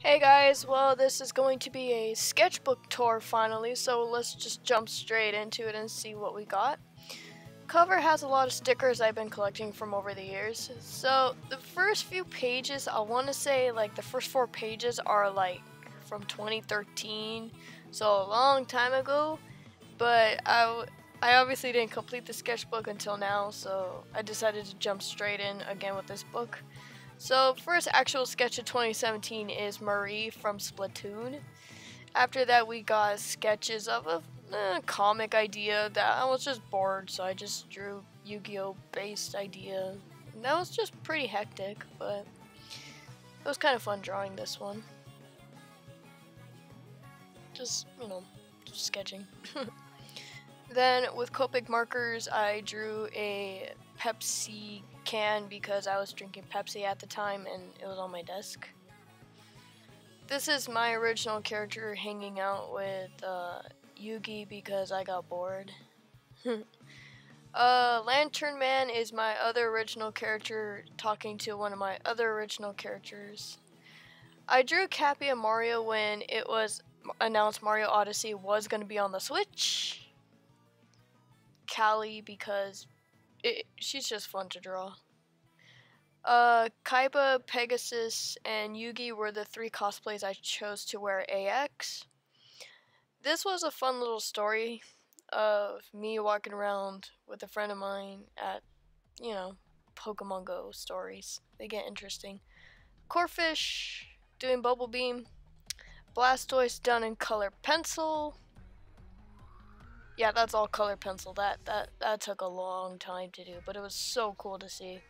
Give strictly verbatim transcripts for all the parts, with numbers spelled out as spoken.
Hey guys, well this is going to be a sketchbook tour finally, so let's just jump straight into it and see what we got. Cover has a lot of stickers I've been collecting from over the years. So the first few pages, I want to say like the first four pages are like from twenty thirteen, so a long time ago, but I, w I obviously didn't complete the sketchbook until now, so I decided to jump straight in again with this book. So, first actual sketch of twenty seventeen is Marie from Splatoon. After that, we got sketches of a uh, comic idea that I was just bored, so I just drew Yu-Gi-Oh! Based idea. And that was just pretty hectic, but it was kind of fun drawing this one. Just, you know, just sketching. Then, with Copic markers, I drew a Pepsi can because I was drinking Pepsi at the time and it was on my desk. This is my original character hanging out with uh, Yugi because I got bored. uh, Lantern Man is my other original character talking to one of my other original characters. I drew Cappy and Mario when it was announced Mario Odyssey was going to be on the Switch. Callie because It, she's just fun to draw. Uh, Kaiba, Pegasus, and Yugi were the three cosplays I chose to wear A X. This was a fun little story of me walking around with a friend of mine at, you know, Pokemon Go stories. They get interesting. Corphish doing Bubble Beam. Blastoise done in color pencil. Yeah, that's all color pencil. That that that took a long time to do, but it was so cool to see.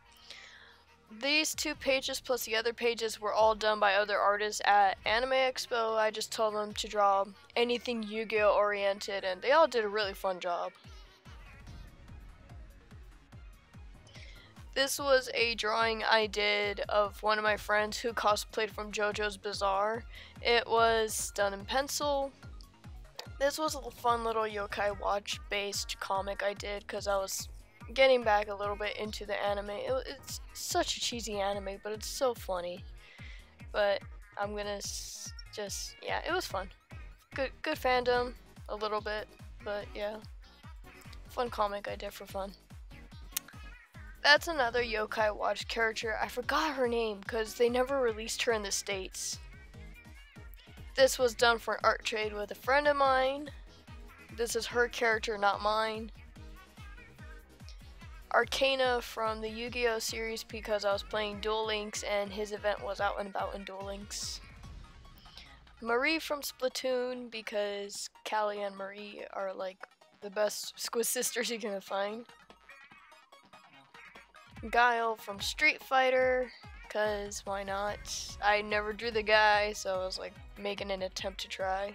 These two pages plus the other pages were all done by other artists at Anime Expo. I just told them to draw anything Yu-Gi-Oh! Oriented, and they all did a really fun job. This was a drawing I did of one of my friends who cosplayed from JoJo's Bazaar. It was done in pencil. This was a fun little Yo-Kai Watch based comic I did because I was getting back a little bit into the anime. It, it's such a cheesy anime, but it's so funny. But I'm gonna s just, yeah, it was fun. Good, good fandom, a little bit, but yeah. Fun comic I did for fun. That's another Yo-Kai Watch character. I forgot her name because they never released her in the States. This was done for an art trade with a friend of mine. This is her character, not mine. Arcana from the Yu-Gi-Oh! Series because I was playing Duel Links and his event was out and about in Duel Links. Marie from Splatoon because Callie and Marie are like the best squid sisters you're gonna find. Guile from Street Fighter. Because why not? I never drew the guy, so I was like making an attempt to try.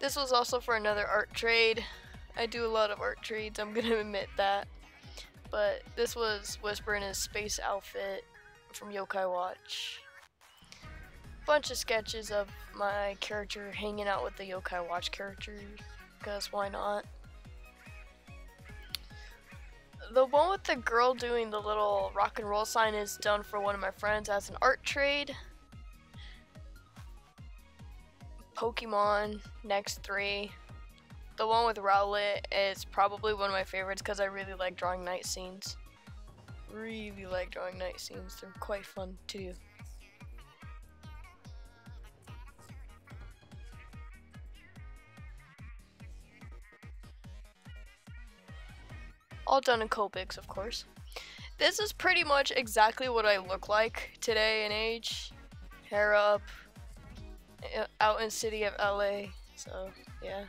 This was also for another art trade. I do a lot of art trades, I'm gonna admit that. But this was Whisper in his space outfit from Yo-Kai Watch. Bunch of sketches of my character hanging out with the Yo-Kai Watch character, because why not? The one with the girl doing the little rock and roll sign is done for one of my friends as an art trade. Pokemon, next three. The one with Rowlet is probably one of my favorites because I really like drawing night scenes. Really like drawing night scenes, they're quite fun to do. All done in Copics, of course. This is pretty much exactly what I look like today and age. Hair up, out in city of L A, so yeah.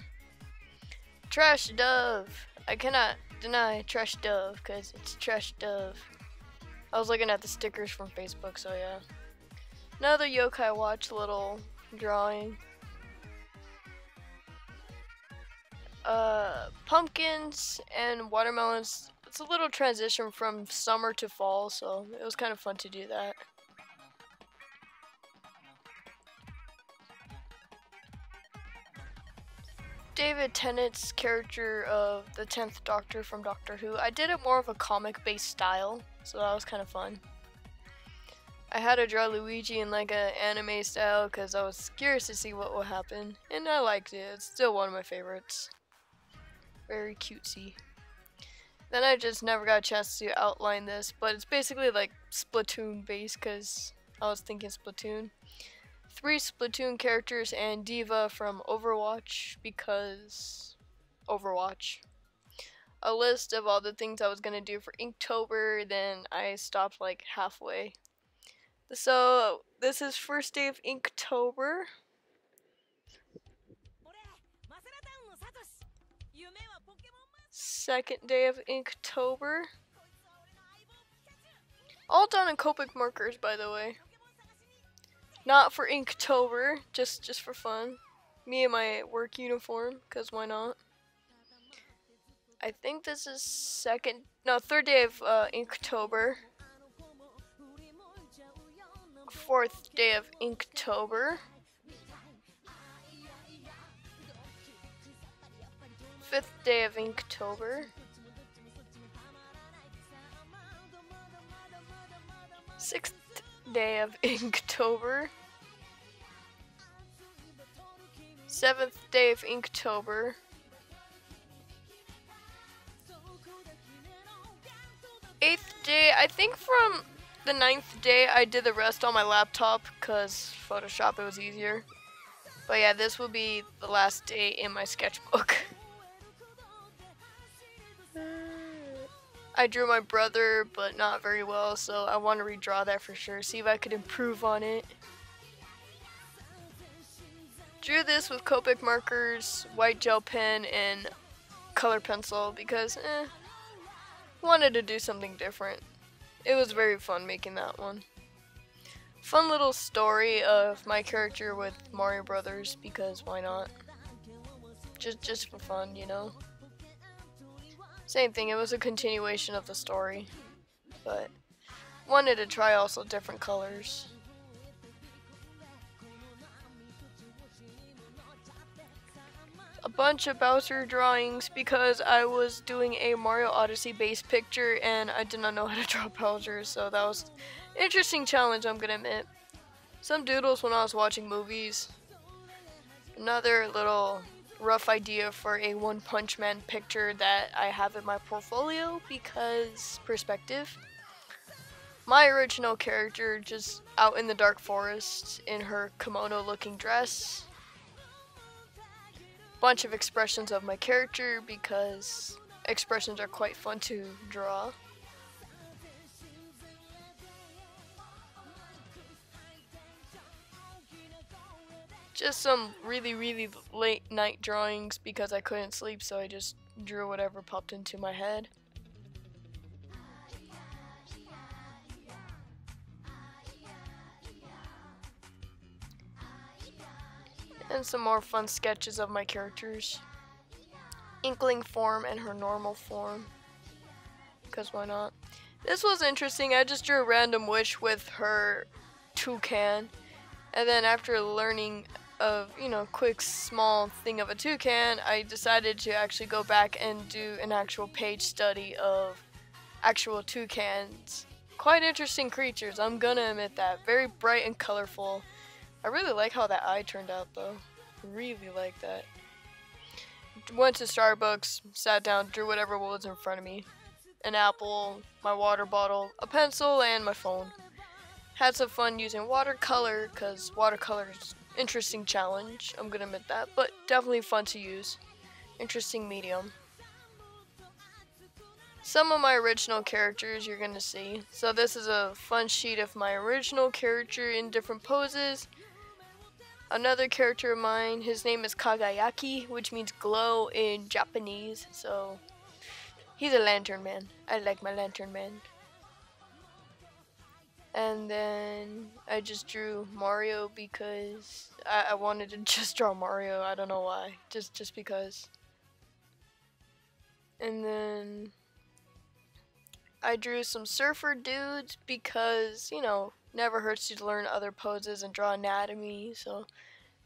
Trash Dove. I cannot deny Trash Dove, because it's Trash Dove. I was looking at the stickers from Facebook, so yeah. Another Yo-Kai Watch little drawing. Uh, pumpkins and watermelons. It's a little transition from summer to fall, so it was kind of fun to do that. David Tennant's character of the tenth Doctor from Doctor Who. I did it more of a comic-based style, so that was kind of fun. I I had to draw Luigi in like an anime style because I was curious to see what would happen, and I liked it. It's still one of my favorites. Very cutesy. Then I just never got a chance to outline this, but it's basically like Splatoon based because I was thinking Splatoon. Three Splatoon characters and D.Va from Overwatch because Overwatch. A list of all the things I was going to do for Inktober, then I stopped like halfway. So this is first day of Inktober. Second day of Inktober. All done in Copic markers, by the way. Not for Inktober, just just for fun. Me in my work uniform, cause why not? I think this is second, no, third day of uh, Inktober. Fourth day of Inktober. Fifth day of Inktober. Sixth day of Inktober. Seventh day of Inktober. Eighth day, I think from the ninth day I did the rest on my laptop because Photoshop, it was easier. But yeah, this will be the last day in my sketchbook. I drew my brother, but not very well, so I want to redraw that for sure. See if I could improve on it. Drew this with Copic markers, white gel pen, and color pencil because, eh, wanted to do something different. It was very fun making that one. Fun little story of my character with Mario Brothers because why not? Just, just for fun, you know? Same thing, it was a continuation of the story, but wanted to try also different colors. A bunch of Bowser drawings because I was doing a Mario Odyssey based picture and I did not know how to draw Bowser, so that was an interesting challenge, I'm gonna admit. Some doodles when I was watching movies. Another little rough idea for a One Punch Man picture that I have in my portfolio because perspective. My original character just out in the dark forest in her kimono looking dress. Bunch of expressions of my character because expressions are quite fun to draw. Just some really, really late night drawings because I couldn't sleep, so I just drew whatever popped into my head. And some more fun sketches of my characters. Inkling form and her normal form. Because why not? This was interesting. I just drew a random wish with her toucan. And then after learning of, you know, quick small thing of a toucan, I decided to actually go back and do an actual page study of actual toucans. Quite interesting creatures, I'm gonna admit that. Very bright and colorful. I really like how that eye turned out though. Really like that. Went to Starbucks, sat down, drew whatever was in front of me. An apple, my water bottle, a pencil, and my phone. Had some fun using watercolor because watercolor is interesting challenge, I'm gonna admit that, but definitely fun to use. Interesting medium. Some of my original characters you're gonna see. So this is a fun sheet of my original character in different poses. Another character of mine, his name is Kagayaki, which means glow in Japanese, so he's a lantern man. I like my lantern man. And then I just drew Mario because I, I wanted to just draw Mario. I don't know why. Just just because. And then I drew some surfer dudes because, you know, never hurts to learn other poses and draw anatomy. So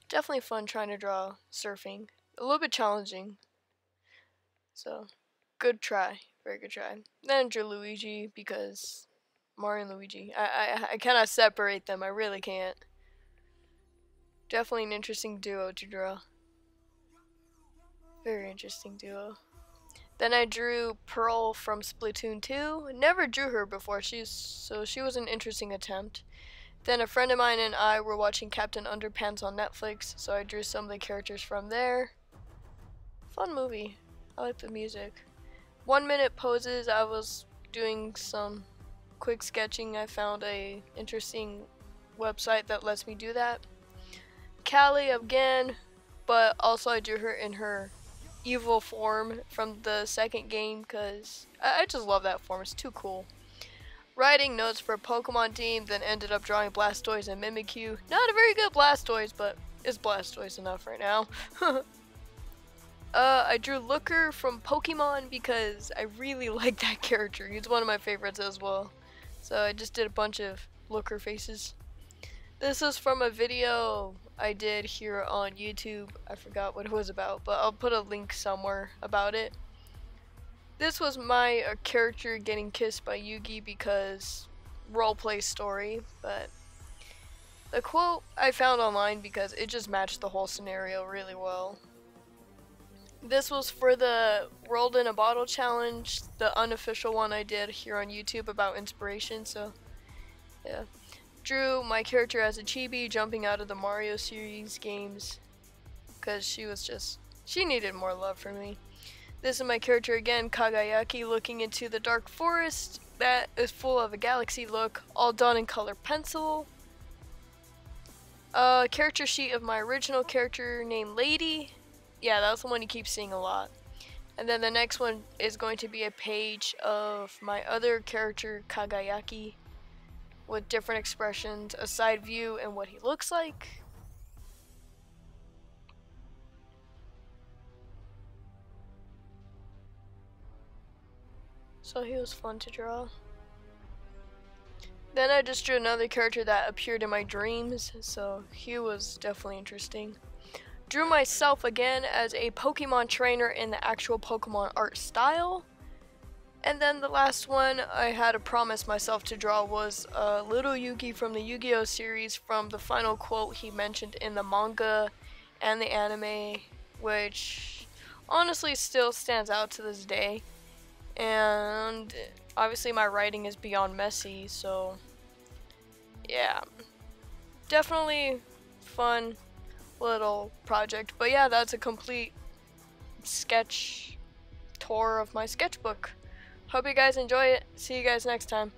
definitely fun trying to draw surfing. A little bit challenging. So good try. Very good try. Then I drew Luigi because Mario and Luigi. I, I, I cannot separate them. I really can't. Definitely an interesting duo to draw. Very interesting duo. Then I drew Pearl from Splatoon two. Never drew her before, she's, so she was an interesting attempt. Then a friend of mine and I were watching Captain Underpants on Netflix, so I drew some of the characters from there. Fun movie. I like the music. One minute poses, I was doing some quick sketching. I found a interesting website that lets me do that. Callie again, but also I drew her in her evil form from the second game because I, I just love that form, it's too cool. Writing notes for a Pokemon team, then ended up drawing Blastoise and Mimikyu. Not a very good Blastoise, but it's Blastoise enough right now. uh, I drew Looker from Pokemon because I really like that character. He's one of my favorites as well. So I just did a bunch of Looker faces. This is from a video I did here on YouTube. I forgot what it was about, but I'll put a link somewhere about it. This was my uh, character getting kissed by Yugi because roleplay story, but the quote I found online because it just matched the whole scenario really well. This was for the World in a Bottle challenge, the unofficial one I did here on YouTube about inspiration, so yeah. Drew my character as a chibi jumping out of the Mario series games because she was just, she needed more love from me. This is my character again, Kagayaki, looking into the dark forest that is full of a galaxy look, all done in color pencil. Uh, character sheet of my original character named Lady. Yeah, that's the one you keep seeing a lot. And then the next one is going to be a page of my other character, Kagayaki, with different expressions, a side view, and what he looks like. So he was fun to draw. Then I just drew another character that appeared in my dreams, so he was definitely interesting. Drew myself again as a Pokemon trainer in the actual Pokemon art style. And then the last one I had to promise myself to draw was uh, Little Yugi from the Yu-Gi-Oh series, from the final quote he mentioned in the manga and the anime, which honestly still stands out to this day. And obviously my writing is beyond messy, so yeah, definitely fun little project. But yeah, that's a complete sketch tour of my sketchbook. Hope you guys enjoy it. See you guys next time.